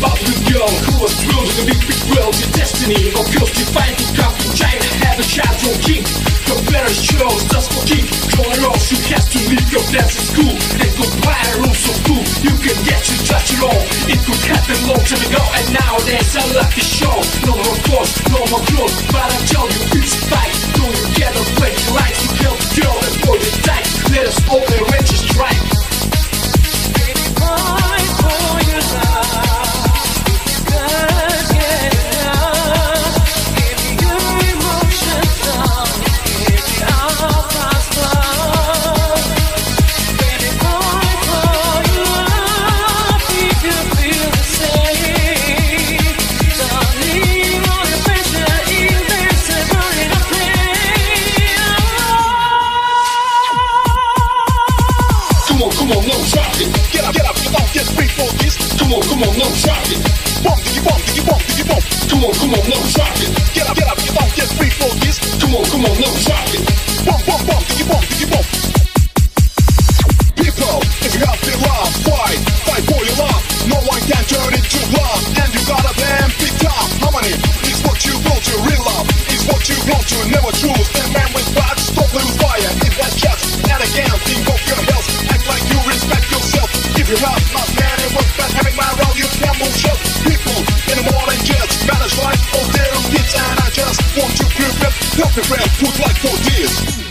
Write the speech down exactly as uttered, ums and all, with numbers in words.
about this girl who was thrilled with the big, big world. Your destiny appeals to fight the cup, trying to have a child, your king. Your parents chose just for king. Your loss, you have to leave your dance in school and go buy a rules of food. You can get your touch it all. It could happen long time ago, and now there's a lucky show. No more clothes, no more clothes, but I tell you it's a fight. Don't you get a play the lights, you help the girl and boy the tight. Let us all arrange a strike. Come on, no drop it. Bump, diggy, bump, diggy, bump, diggy, bump. Come on, come on, no drop it. Get up, get up, get up, just wait for this. Come on, come on, no drop it. Bump, bump, bump, diggy, bump, diggy, bump. People, if you have the love, fight, fight for your love. No one can turn it to love, and you gotta damn big time. Harmony is what you go to. Real love is what you go to. Never choose a man with bad, stop lose fire. If that chest, and again, think of your health. Act like you respect yourself. If you love, not man, it was bad having my role. You can't move shut. People in the morning just manage life of their kids, and I just want to prove it. Help me friend, put like for this.